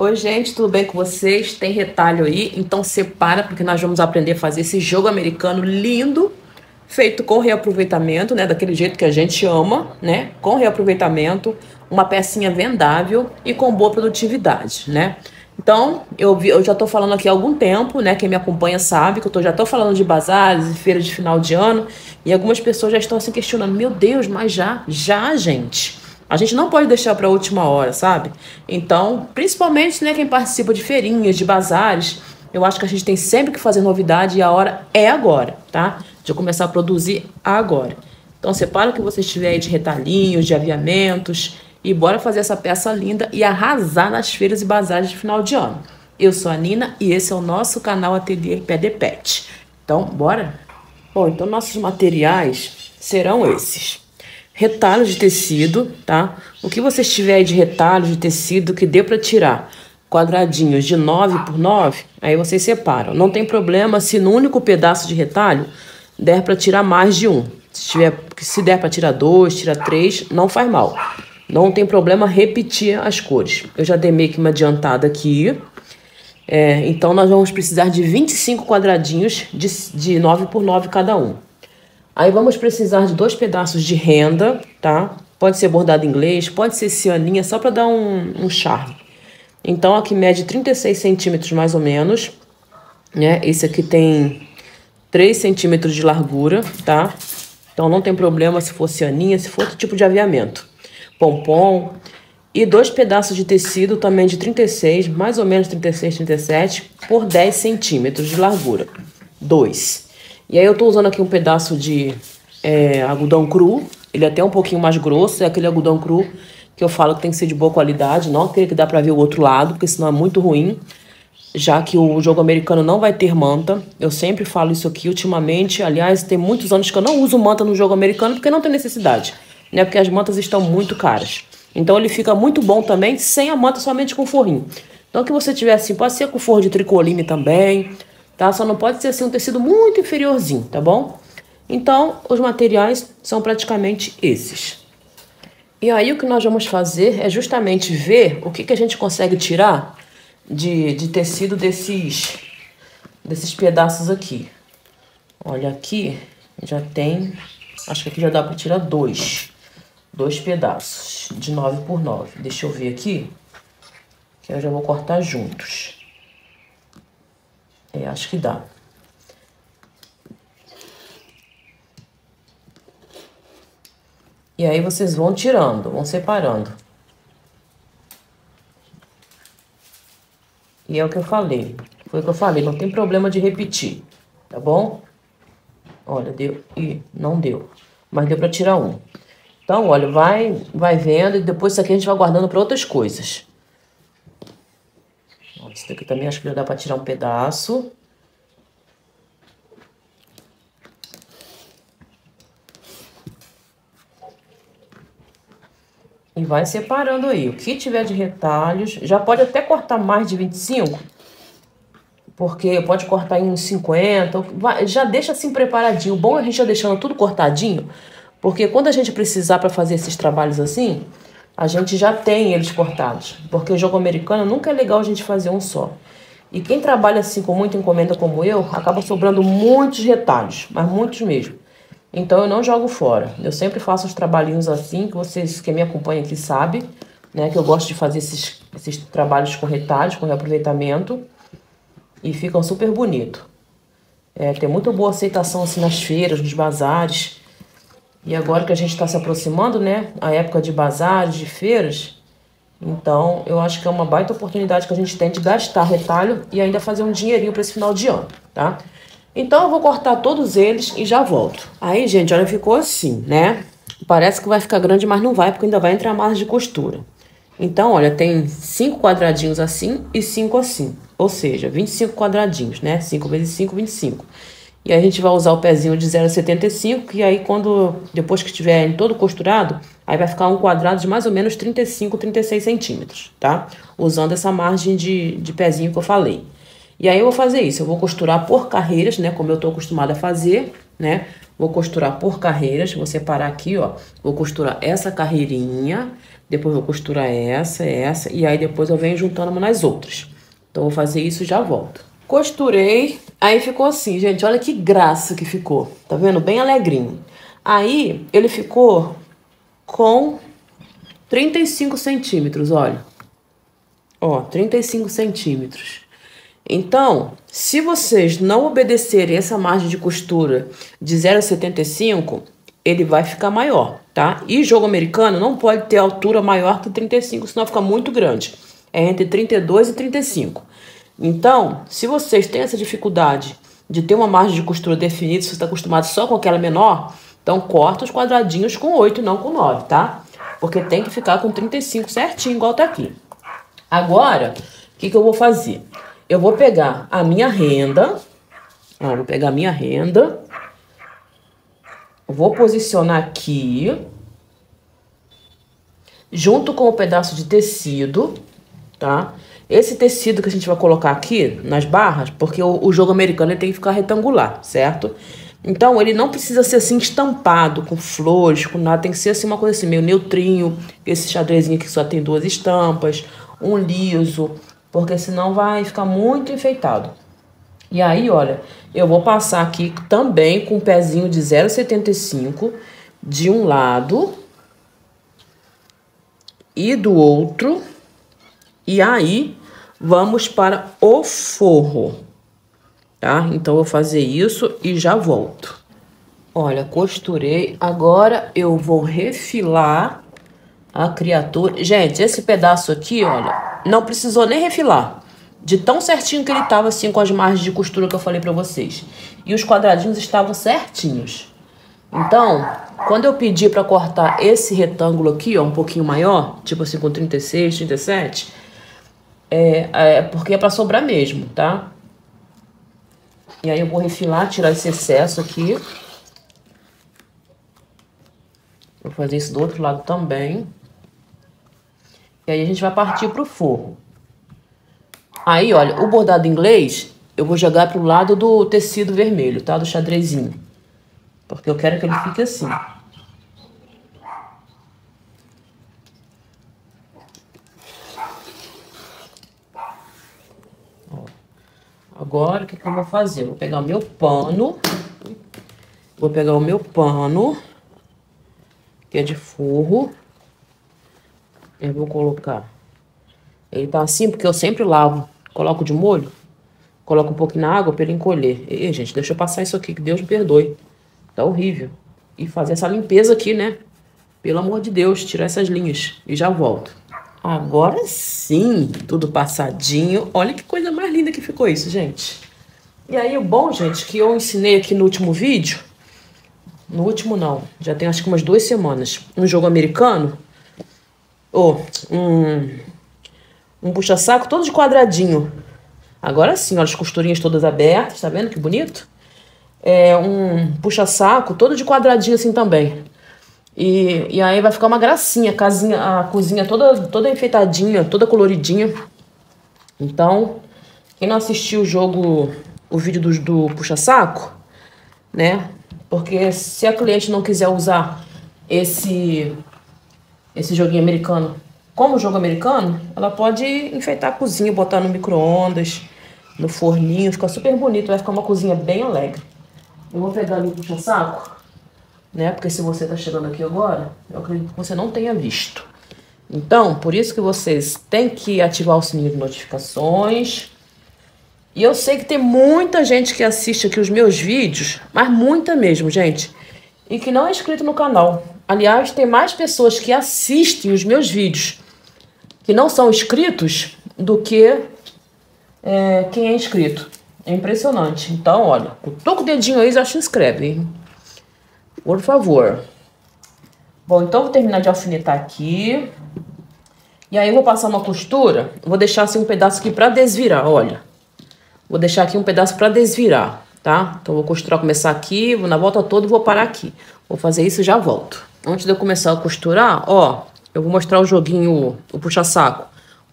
Oi gente, tudo bem com vocês? Tem retalho aí, então separa porque nós vamos aprender a fazer esse jogo americano lindo, feito com reaproveitamento, né? Daquele jeito que a gente ama, né? Com reaproveitamento, uma pecinha vendável e com boa produtividade, né? Então, eu já tô falando aqui há algum tempo, né? Quem me acompanha sabe que eu já tô falando de bazares e feiras de final de ano e algumas pessoas já estão se questionando, meu Deus, mas já, gente... A gente não pode deixar para a última hora, sabe? Então, principalmente, né, quem participa de feirinhas, de bazares, eu acho que a gente tem sempre que fazer novidade e a hora é agora, tá? De eu começar a produzir agora. Então, separa o que você tiver aí de retalhinhos, de aviamentos e bora fazer essa peça linda e arrasar nas feiras e bazares de final de ano. Eu sou a Nina e esse é o nosso canal Ateliê Pé de Patch. Então, bora? Bom, então nossos materiais serão esses. Retalho de tecido, tá? O que você tiver aí de retalho de tecido que dê para tirar quadradinhos de 9 por 9, aí vocês separam. Não tem problema se no único pedaço de retalho der para tirar mais de um. Se der para tirar 2, tirar 3, não faz mal. Não tem problema repetir as cores. Eu já dei meio que uma adiantada aqui. É, então, nós vamos precisar de 25 quadradinhos de 9 por 9 cada um. Aí vamos precisar de 2 pedaços de renda, tá? Pode ser bordado inglês, pode ser cianinha, só para dar um charme. Então, aqui mede 36 centímetros mais ou menos, né? Esse aqui tem 3 centímetros de largura, tá? Então, não tem problema se for cianinha, se for outro tipo de aviamento. Pompom. E 2 pedaços de tecido também de 36, mais ou menos 36, 37, por 10 centímetros de largura. 2. E aí eu tô usando aqui um pedaço de algodão cru, ele é até um pouquinho mais grosso, é aquele algodão cru que eu falo que tem que ser de boa qualidade, não aquele que dá pra ver o outro lado, porque senão é muito ruim, já que o jogo americano não vai ter manta, eu sempre falo isso aqui ultimamente, aliás, tem muitos anos que eu não uso manta no jogo americano, porque não tem necessidade, né, porque as mantas estão muito caras, então ele fica muito bom também sem a manta, somente com forrinho, então que você tiver assim, pode ser com forro de tricoline também, tá? Só não pode ser assim um tecido muito inferiorzinho, tá bom? Então, os materiais são praticamente esses. E aí, o que nós vamos fazer é justamente ver o que a gente consegue tirar de tecido desses pedaços aqui. Olha aqui, já tem... Acho que aqui já dá para tirar 2 pedaços de 9 por 9. Deixa eu ver aqui, que eu já vou cortar juntos. É, acho que dá. E aí vocês vão tirando, vão separando. E é o que eu falei. Foi o que eu falei, não tem problema de repetir, tá bom? Olha, deu e não deu. Mas deu pra tirar um. Então, olha, vai vendo e depois isso aqui a gente vai guardando pra outras coisas. Esse daqui também acho que já dá para tirar um pedaço. E vai separando aí. O que tiver de retalhos, já pode até cortar mais de 25. Porque pode cortar em uns 50. Já deixa assim preparadinho. O bom é a gente já deixando tudo cortadinho. Porque quando a gente precisar para fazer esses trabalhos assim... A gente já tem eles cortados, porque o jogo americano nunca é legal a gente fazer um só. E quem trabalha assim com muita encomenda como eu, acaba sobrando muitos retalhos, mas muitos mesmo. Então eu não jogo fora, eu sempre faço os trabalhinhos assim, que vocês que me acompanham aqui sabem, né, que eu gosto de fazer esses trabalhos com retalhos, com reaproveitamento, e ficam super bonito. É, tem muito boa aceitação assim nas feiras, nos bazares. E agora que a gente está se aproximando, né, a época de bazares, de feiras, então eu acho que é uma baita oportunidade que a gente tem de gastar retalho e ainda fazer um dinheirinho para esse final de ano, tá? Então eu vou cortar todos eles e já volto. Aí, gente, olha, ficou assim, né? Parece que vai ficar grande, mas não vai, porque ainda vai entrar mais de costura. Então, olha, tem 5 quadradinhos assim e 5 assim, ou seja, 25 quadradinhos, né? 5 vezes 5, 25. E aí a gente vai usar o pezinho de 0,75, que aí depois que tiver em todo costurado, aí vai ficar um quadrado de mais ou menos 35, 36 centímetros, tá? Usando essa margem de pezinho que eu falei. E aí eu vou fazer isso, eu vou costurar por carreiras, né? Como eu tô acostumada a fazer, né? Vou costurar por carreiras, vou separar aqui, ó. Vou costurar essa carreirinha, depois vou costurar essa, e aí depois eu venho juntando uma nas outras. Então, vou fazer isso e já volto. Costurei, aí ficou assim, gente, olha que graça que ficou. Tá vendo? Bem alegrinho. Aí, ele ficou com 35 centímetros, olha. Ó, 35 centímetros. Então, se vocês não obedecerem essa margem de costura de 0,75, ele vai ficar maior, tá? E jogo americano não pode ter altura maior que 35, senão fica muito grande. É entre 32 e 35. Então, se vocês têm essa dificuldade de ter uma margem de costura definida, se você está acostumado só com aquela menor, então corta os quadradinhos com 8 e não com 9, tá? Porque tem que ficar com 35 certinho, igual tá aqui. Agora, o que eu vou fazer? Eu vou pegar a minha renda, ó, vou pegar a minha renda, vou posicionar aqui, junto com o pedaço de tecido, tá? Esse tecido que a gente vai colocar aqui nas barras, porque o jogo americano ele tem que ficar retangular, certo? Então, ele não precisa ser assim estampado, com flores, com nada, tem que ser assim uma coisa assim, meio neutrinho, esse xadrezinho aqui só tem 2 estampas, um liso... Porque senão vai ficar muito enfeitado. E aí, olha, eu vou passar aqui também com um pezinho de 0,75 de um lado e do outro. E aí, vamos para o forro, tá? Então, eu vou fazer isso e já volto. Olha, costurei. Agora, eu vou refilar a criatura. Gente, esse pedaço aqui, olha... Não precisou nem refilar, de tão certinho que ele tava assim com as margens de costura que eu falei pra vocês. E os quadradinhos estavam certinhos. Então, quando eu pedi pra cortar esse retângulo aqui, ó, um pouquinho maior, tipo assim com 36, 37, é porque é pra sobrar mesmo, tá? E aí eu vou refilar, tirar esse excesso aqui. Vou fazer isso do outro lado também. E aí a gente vai partir pro forro. Aí, olha, o bordado inglês eu vou jogar pro lado do tecido vermelho, tá? Do xadrezinho. Porque eu quero que ele fique assim. Ó. Agora, o que eu vou fazer? Vou pegar o meu pano. Vou pegar o meu pano, que é de forro. Eu vou colocar. Ele tá assim porque eu sempre lavo. Coloco de molho. Coloco um pouquinho na água pra ele encolher. E, gente, deixa eu passar isso aqui, que Deus me perdoe. Tá horrível. E fazer essa limpeza aqui, né? Pelo amor de Deus, tirar essas linhas. E já volto. Agora sim, tudo passadinho. Olha que coisa mais linda que ficou isso, gente. E aí, o bom, gente, que eu ensinei aqui no último vídeo. No último, não. Já tem acho que umas 2 semanas. Um jogo americano. Um puxa-saco todo de quadradinho. Agora sim, olha as costurinhas todas abertas, tá vendo que bonito? É um puxa-saco todo de quadradinho assim também. E aí vai ficar uma gracinha, a cozinha toda enfeitadinha, toda coloridinha. Então, quem não assistiu o vídeo do puxa-saco, né? Porque se a cliente não quiser usar esse joguinho americano, como jogo americano, ela pode enfeitar a cozinha, botar no micro-ondas, no forninho, fica super bonito, vai ficar uma cozinha bem alegre. Eu vou pegar ali o puxa-saco, né, porque se você tá chegando aqui agora, eu acredito que você não tenha visto. Então, por isso que vocês têm que ativar o sininho de notificações. E eu sei que tem muita gente que assiste aqui os meus vídeos, mas muita mesmo, gente, e que não é inscrito no canal. Aliás, tem mais pessoas que assistem os meus vídeos que não são inscritos do que quem é inscrito. É impressionante. Então, olha, cutuca o dedinho aí, já se inscreve, hein? Por favor. Bom, então vou terminar de alfinetar aqui. E aí eu vou passar uma costura. Vou deixar assim um pedaço aqui pra desvirar, olha. Vou deixar aqui um pedaço pra desvirar, tá? Então vou costurar, começar aqui, vou na volta toda e vou parar aqui. Vou fazer isso e já volto. Antes de eu começar a costurar, ó, eu vou mostrar o joguinho, o puxa-saco.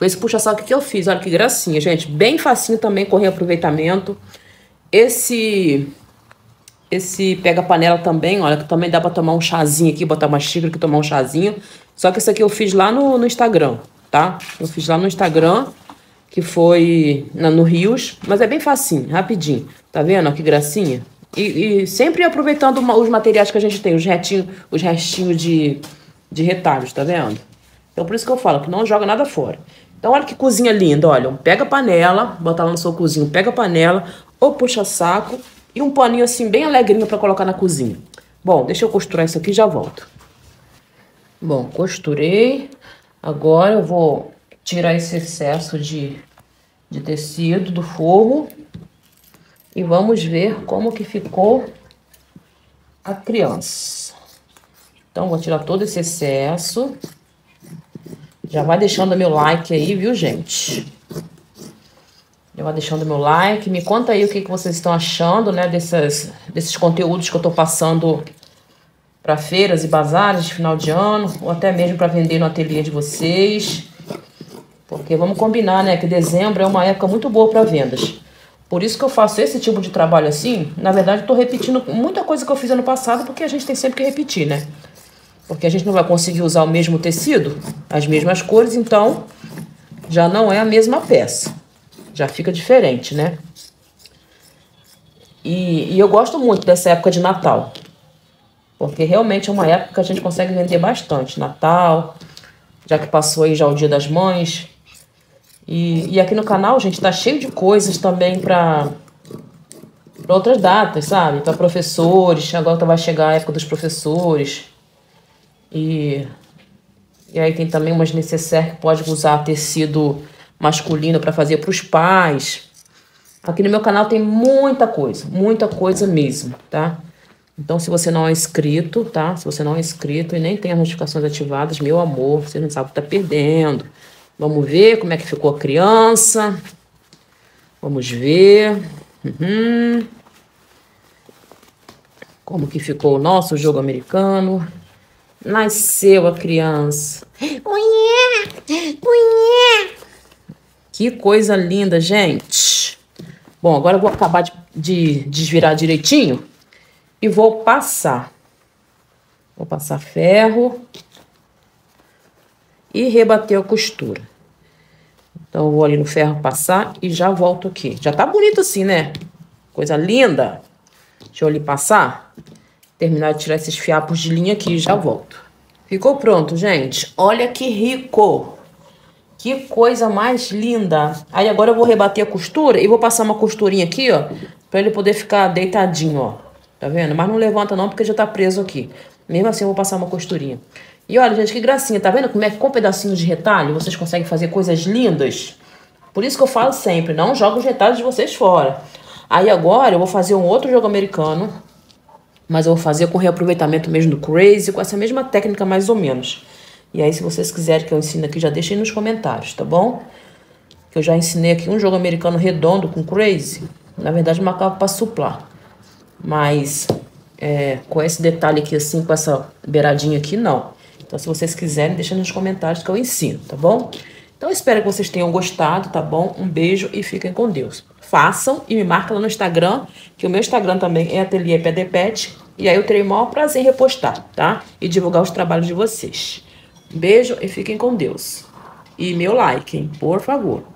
Esse puxa-saco que eu fiz, olha que gracinha, gente. Bem facinho também, com reaproveitamento. Esse Esse pega-panela também, olha, que também dá pra tomar um chazinho aqui, botar uma xícara que tomar um chazinho. Só que esse aqui eu fiz lá no Instagram, tá? Eu fiz lá no Instagram, que foi no Rios. Mas é bem facinho, rapidinho. Tá vendo? Ó, que gracinha. E sempre aproveitando os materiais que a gente tem, os restinhos de retalhos, tá vendo? Então por isso que eu falo, que não joga nada fora. Então olha que cozinha linda, olha, um pega-panela, botar lá no seu cozinho, pega-panela, ou puxa-saco, e um paninho assim bem alegrinho pra colocar na cozinha. Bom, deixa eu costurar isso aqui e já volto. Bom, costurei. Agora eu vou tirar esse excesso de tecido do forro. E vamos ver como que ficou a criança. Então, vou tirar todo esse excesso. Já vai deixando meu like aí, viu, gente? Já vai deixando meu like. Me conta aí o que vocês estão achando, né? Desses conteúdos que eu tô passando para feiras e bazares de final de ano. Ou até mesmo para vender no ateliê de vocês. Porque vamos combinar, né? Que dezembro é uma época muito boa para vendas. Por isso que eu faço esse tipo de trabalho assim. Na verdade, eu tô repetindo muita coisa que eu fiz ano passado, porque a gente tem sempre que repetir, né? Porque a gente não vai conseguir usar o mesmo tecido, as mesmas cores, então já não é a mesma peça. Já fica diferente, né? E eu gosto muito dessa época de Natal. Porque realmente é uma época que a gente consegue vender bastante. Natal, já que passou aí já o Dia das Mães. E aqui no canal, gente, tá cheio de coisas também pra outras datas, sabe? Pra professores, agora vai chegar a época dos professores. E aí tem também umas necessaires que pode usar tecido masculino pra fazer pros pais. Aqui no meu canal tem muita coisa mesmo, tá? Então, se você não é inscrito, tá? Se você não é inscrito e nem tem as notificações ativadas, meu amor, você não sabe o que tá perdendo. Vamos ver como é que ficou a criança. Vamos ver. Como que ficou o nosso jogo americano. Nasceu a criança. Que coisa linda, gente. Bom, agora eu vou acabar de desvirar direitinho. E vou passar. Vou passar ferro. E rebater a costura. Então, eu vou ali no ferro passar e já volto aqui. Já tá bonito assim, né? Coisa linda. Deixa eu ali passar. Terminar de tirar esses fiapos de linha aqui e já volto. Ficou pronto, gente. Olha que rico. Que coisa mais linda. Aí, agora eu vou rebater a costura e vou passar uma costurinha aqui, ó. Pra ele poder ficar deitadinho, ó. Tá vendo? Mas não levanta não, porque já tá preso aqui. Mesmo assim, eu vou passar uma costurinha. E olha, gente, que gracinha. Tá vendo como é que com pedacinhos de retalho vocês conseguem fazer coisas lindas? Por isso que eu falo sempre, não joga os retalhos de vocês fora. Aí agora eu vou fazer um outro jogo americano, mas eu vou fazer com reaproveitamento mesmo do Crazy, com essa mesma técnica mais ou menos. E aí, se vocês quiserem que eu ensine aqui, já deixem nos comentários, tá bom? Que eu já ensinei aqui um jogo americano redondo com Crazy. Na verdade, uma capa pra suplar. Mas... com esse detalhe aqui assim, com essa beiradinha aqui, não. Então, se vocês quiserem, deixa nos comentários que eu ensino, tá bom? Então, eu espero que vocês tenham gostado, tá bom? Um beijo e fiquem com Deus. Façam e me marca lá no Instagram, que o meu Instagram também é Ateliê Pé de Patch. E aí eu terei o maior prazer em repostar, tá? E divulgar os trabalhos de vocês. Um beijo e fiquem com Deus. E meu like, hein? Por favor.